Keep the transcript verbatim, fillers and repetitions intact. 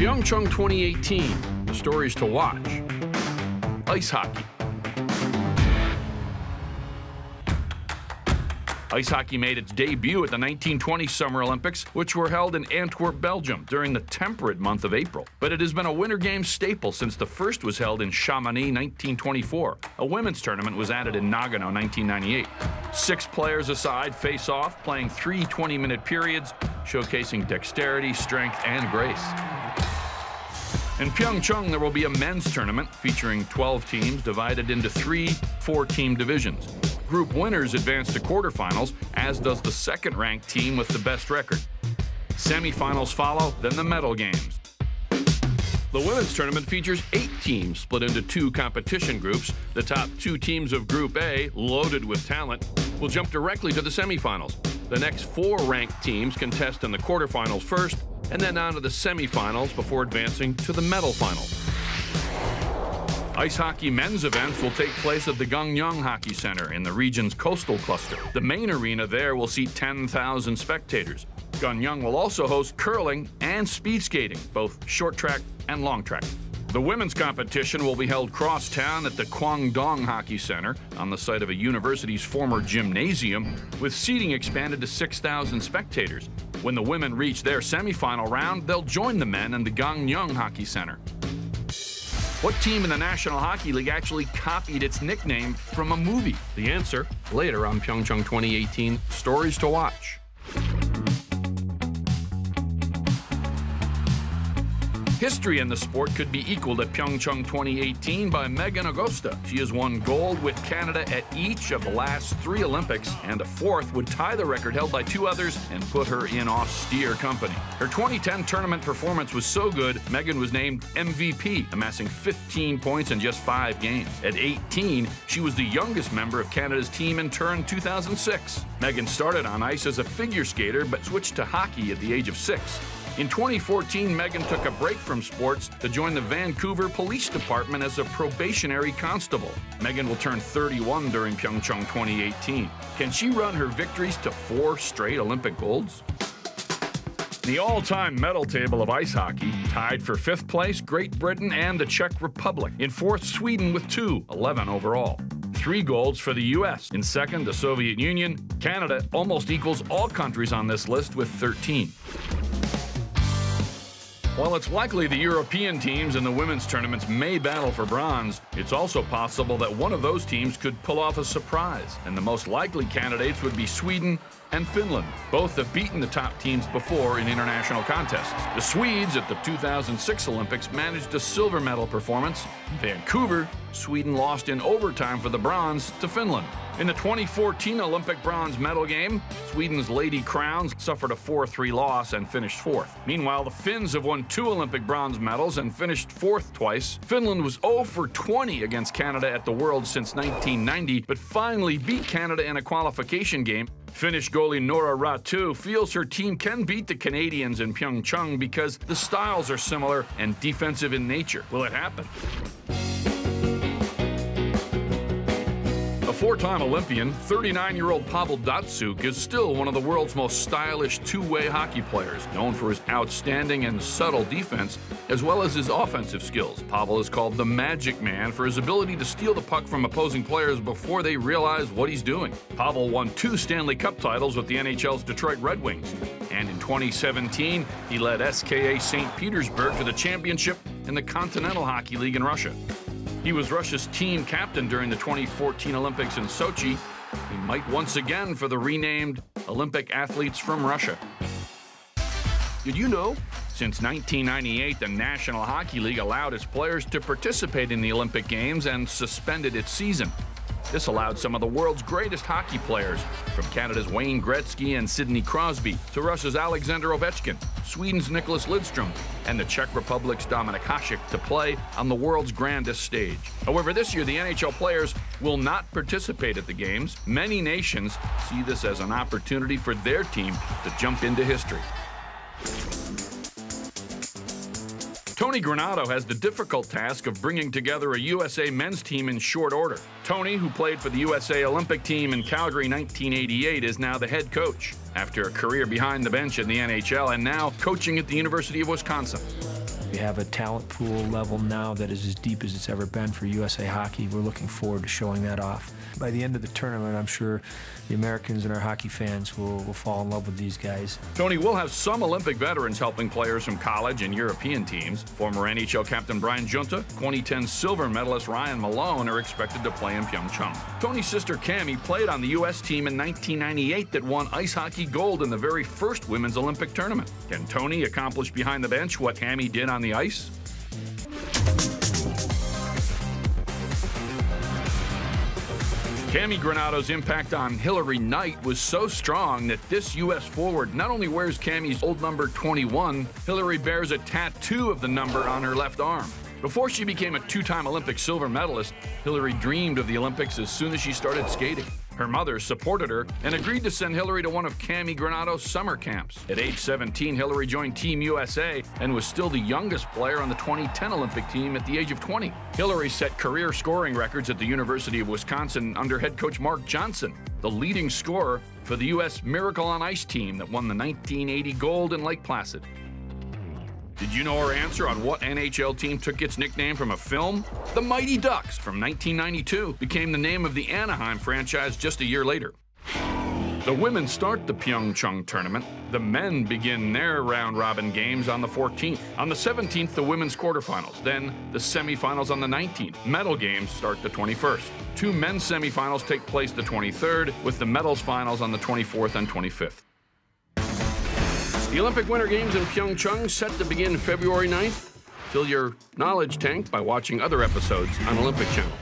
Pyeongchang twenty eighteen, the stories to watch. Ice hockey. Ice hockey made its debut at the nineteen twenty Summer Olympics, which were held in Antwerp, Belgium during the temperate month of April. But it has been a Winter Games staple since the first was held in Chamonix nineteen twenty-four. A women's tournament was added in Nagano nineteen ninety-eight. Six players aside face off, playing three twenty-minute periods, showcasing dexterity, strength, and grace. In Pyeongchang, there will be a men's tournament featuring twelve teams divided into three four-team divisions. Group winners advance to quarterfinals, as does the second-ranked team with the best record. Semifinals follow, then the medal games. The women's tournament features eight teams split into two competition groups. The top two teams of Group A, loaded with talent, will jump directly to the semifinals. The next four ranked teams contest in the quarterfinals first, and then on to the semifinals before advancing to the medal finals. Ice hockey men's events will take place at the Gangneung Hockey Center in the region's coastal cluster. The main arena there will seat ten thousand spectators. Gangneung will also host curling and speed skating, both short track and long track. The women's competition will be held cross-town at the Kwangdong Hockey Center on the site of a university's former gymnasium, with seating expanded to six thousand spectators. When the women reach their semifinal round, they'll join the men in the Gangneung Hockey Center. What team in the National Hockey League actually copied its nickname from a movie? The answer, later on Pyeongchang twenty eighteen, Stories to Watch. History in the sport could be equaled at Pyeongchang twenty eighteen by Meghan Agosta. She has won gold with Canada at each of the last three Olympics, and a fourth would tie the record held by two others and put her in austere company. Her twenty ten tournament performance was so good, Meghan was named M V P, amassing fifteen points in just five games. At eighteen, she was the youngest member of Canada's team in Turin two thousand six. Meghan started on ice as a figure skater, but switched to hockey at the age of six. In twenty fourteen, Meghan took a break from sports to join the Vancouver Police Department as a probationary constable. Meghan will turn thirty-one during Pyeongchang twenty eighteen. Can she run her victories to four straight Olympic golds? The all-time medal table of ice hockey, tied for fifth place, Great Britain and the Czech Republic. In fourth, Sweden with two, eleven overall. Three golds for the U S In second, the Soviet Union. Canada almost equals all countries on this list with thirteen. While it's likely the European teams in the women's tournaments may battle for bronze, it's also possible that one of those teams could pull off a surprise, and the most likely candidates would be Sweden and Finland. Both have beaten the top teams before in international contests. The Swedes at the two thousand six Olympics managed a silver medal performance. Vancouver, Sweden lost in overtime for the bronze to Finland. In the twenty fourteen Olympic bronze medal game, Sweden's Lady Crowns suffered a four three loss and finished fourth. Meanwhile, the Finns have won two Olympic bronze medals and finished fourth twice. Finland was zero for twenty against Canada at the Worlds since nineteen ninety, but finally beat Canada in a qualification game. Finnish goalie Noora Ratu feels her team can beat the Canadians in Pyeongchang because the styles are similar and defensive in nature. Will it happen? A four-time Olympian, thirty-nine-year-old Pavel Datsyuk is still one of the world's most stylish two-way hockey players, known for his outstanding and subtle defense, as well as his offensive skills. Pavel is called the Magic Man for his ability to steal the puck from opposing players before they realize what he's doing. Pavel won two Stanley Cup titles with the N H L's Detroit Red Wings, and in twenty seventeen, he led S K A Saint Petersburg to the championship in the Continental Hockey League in Russia. He was Russia's team captain during the twenty fourteen Olympics in Sochi. He might once again for the renamed Olympic athletes from Russia. Did you know? Since nineteen ninety-eight, the National Hockey League allowed its players to participate in the Olympic Games and suspended its season. This allowed some of the world's greatest hockey players, from Canada's Wayne Gretzky and Sidney Crosby to Russia's Alexander Ovechkin, Sweden's Niklas Lidstrom, and the Czech Republic's Dominik Hasek, to play on the world's grandest stage. However, this year the N H L players will not participate at the games. Many nations see this as an opportunity for their team to jump into history. Tony Granato has the difficult task of bringing together a U S A men's team in short order. Tony, who played for the U S A Olympic team in Calgary nineteen eighty-eight, is now the head coach, after a career behind the bench in the N H L and now coaching at the University of Wisconsin. The have a talent pool level now that is as deep as it's ever been for U S A Hockey. We're looking forward to showing that off. By the end of the tournament, I'm sure the Americans and our hockey fans will, will fall in love with these guys. Tony, we'll have some Olympic veterans helping players from college and European teams. Former N H L captain Brian Junta, twenty ten silver medalist Ryan Malone are expected to play in Pyeongchang. Tony's sister Cammi played on the U S team in nineteen ninety-eight that won ice hockey gold in the very first women's Olympic tournament. Can Tony accomplish behind the bench what Cammi did on the ice? Cammi Granato's impact on Hilary Knight was so strong that this U S forward not only wears Cammi's old number twenty-one, Hilary bears a tattoo of the number on her left arm. Before she became a two-time Olympic silver medalist, Hilary dreamed of the Olympics as soon as she started skating. Her mother supported her and agreed to send Hilary to one of Cammi Granato's summer camps. At age seventeen, Hilary joined Team U S A and was still the youngest player on the twenty ten Olympic team at the age of twenty. Hilary set career scoring records at the University of Wisconsin under head coach Mark Johnson, the leading scorer for the U S Miracle on Ice team that won the nineteen eighty gold in Lake Placid. Did you know her answer on what N H L team took its nickname from a film? The Mighty Ducks from nineteen ninety-two became the name of the Anaheim franchise just a year later. The women start the Pyeongchang tournament. The men begin their round-robin games on the fourteenth. On the seventeenth, the women's quarterfinals, then the semifinals on the nineteenth. Medal games start the twenty-first. Two men's semifinals take place the twenty-third, with the medals finals on the twenty-fourth and twenty-fifth. The Olympic Winter Games in Pyeongchang set to begin February ninth. Fill your knowledge tank by watching other episodes on Olympic Channel.